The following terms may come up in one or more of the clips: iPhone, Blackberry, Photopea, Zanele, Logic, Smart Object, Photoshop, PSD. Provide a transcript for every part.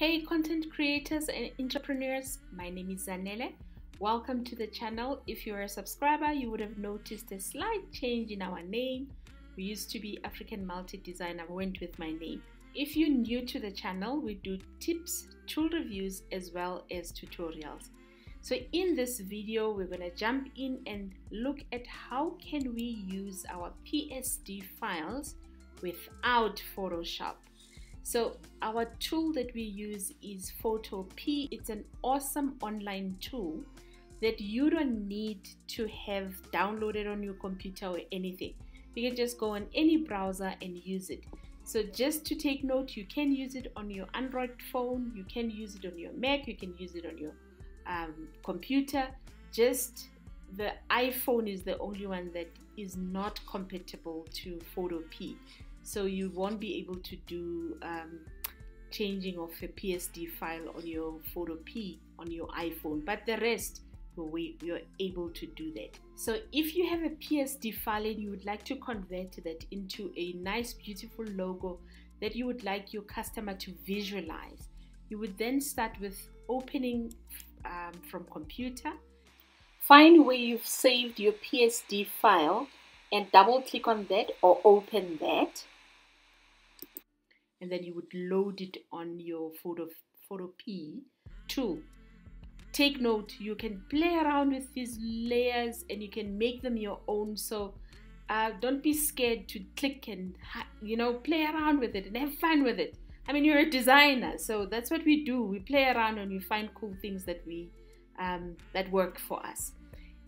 Hey content creators and entrepreneurs, my name is Zanele. Welcome to the channel. If you're a subscriber, you would have noticed a slight change in our name. We used to be African Multi Design. I went with my name. If you're new to the channel, we do tips, tool reviews, as well as tutorials. So in this video, we're going to jump in and look at how can we use our PSD files without Photoshop. So our tool that we use is Photopea. It's an awesome online tool that you don't need to have downloaded on your computer or anything. You can just go on any browser and use it. So just to take note, you can use it on your Android phone, you can use it on your Mac, you can use it on your computer. Just the iPhone is the only one that is not compatible to Photopea. So you won't be able to do changing of a PSD file on your Photopea on your iPhone, but the rest you're able to do that. So if you have a PSD file and you would like to convert that into a nice beautiful logo that you would like your customer to visualize, you would then start with opening from computer, find where you've saved your PSD file and double click on that or open that. And then you would load it on your Photopea tool. Take note, you can play around with these layers and you can make them your own. So don't be scared to click and, you know, play around with it and have fun with it. I mean, you're a designer, so that's what we do. We play around and we find cool things that we that work for us.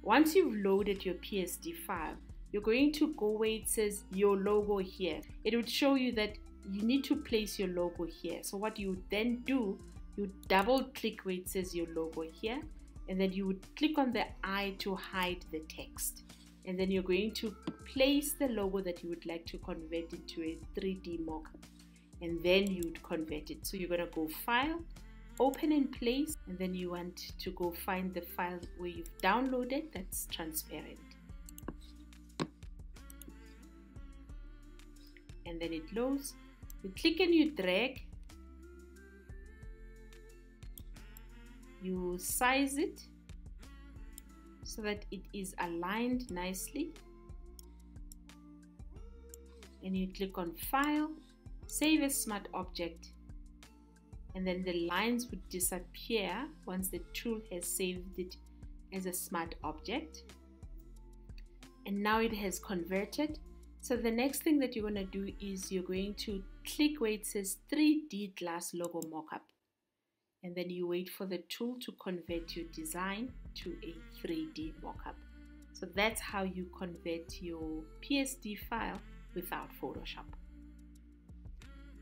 Once you've loaded your PSD file, you're going to go where it says your logo here. It would show you that you need to place your logo here. So what you would then do, you double click where it says your logo here, and then you would click on the eye to hide the text. And then you're going to place the logo that you would like to convert into a 3D mockup, and then you'd convert it. So you're gonna go File, Open and Place, and then you want to go find the file where you've downloaded that's transparent. And then it loads. You click and you drag. You size it so that it is aligned nicely. And you click on File, Save as Smart Object. And then the lines would disappear once the tool has saved it as a smart object. And now it has converted. So the next thing that you're going to do is you're going to click where it says 3D glass logo mockup, and then you wait for the tool to convert your design to a 3D mockup. So that's how you convert your PSD file without Photoshop.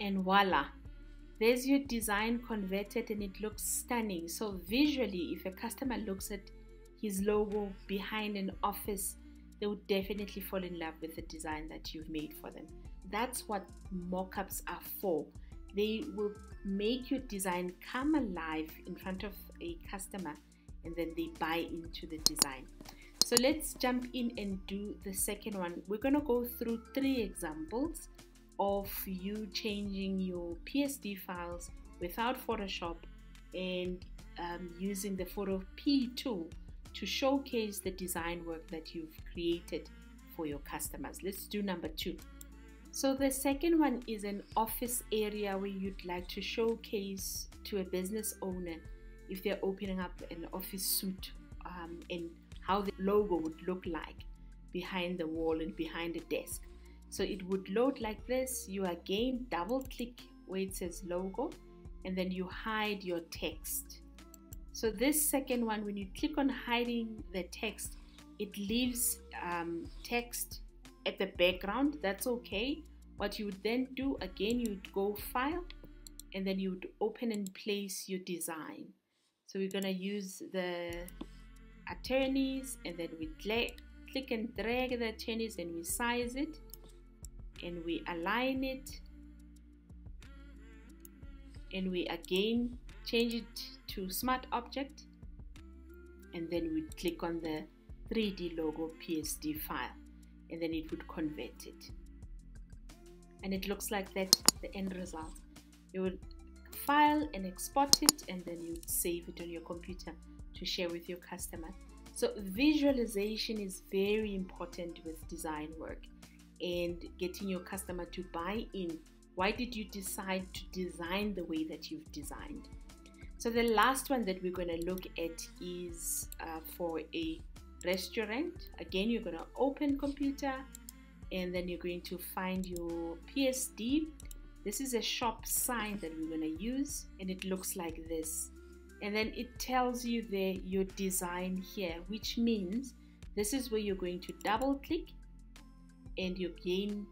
And voila, there's your design converted and it looks stunning. So visually, if a customer looks at his logo behind an office, they would definitely fall in love with the design that you've made for them. That's what mockups are for. They will make your design come alive in front of a customer, and then they buy into the design. So let's jump in and do the second one. We're going to go through three examples of you changing your PSD files without Photoshop and using the Photopea tool to showcase the design work that you've created for your customers. Let's do number two. So the second one is an office area where you'd like to showcase to a business owner if they're opening up an office suite and how the logo would look like behind the wall and behind a desk. So it would load like this. You again double click where it says logo, and then you hide your text. So this second one, when you click on hiding the text, it leaves text at the background. That's okay. What you would then do, again, you would go File, and then you would open and place your design. So we're going to use the attorneys, and then we click and drag the attorneys, and we size it, and we align it, and we again change it to smart object, and then we click on the 3D logo PSD file, and then it would convert it. And it looks like that, the end result. You would file and export it, and then you save it on your computer to share with your customer. So visualization is very important with design work and getting your customer to buy in. Why did you decide to design the way that you've designed? So the last one that we're going to look at is for a restaurant. Again, you're going to open computer and then you're going to find your PSD. This is a shop sign that we're going to use, and it looks like this. And then it tells you there your design here, which means this is where you're going to double click and you're again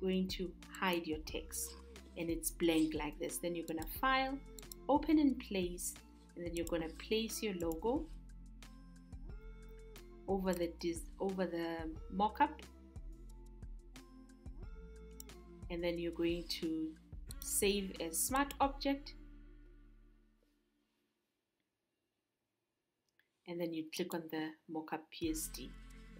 going to hide your text, and it's blank like this. Then you're going to file, open and place, and then you're going to place your logo over the mock-up, and then you're going to save as smart object, and then you click on the mock-up PSD,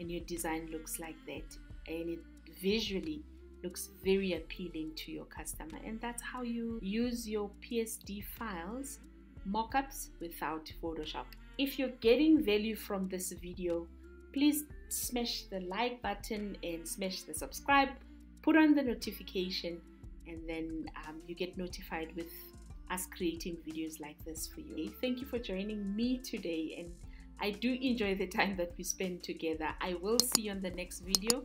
and your design looks like that, and it visually looks very appealing to your customer. And that's how you use your PSD files, mockups without Photoshop. If you're getting value from this video, please smash the like button and smash the subscribe, put on the notification, and then you get notified with us creating videos like this for you. Thank you for joining me today, and I do enjoy the time that we spend together. I will see you on the next video,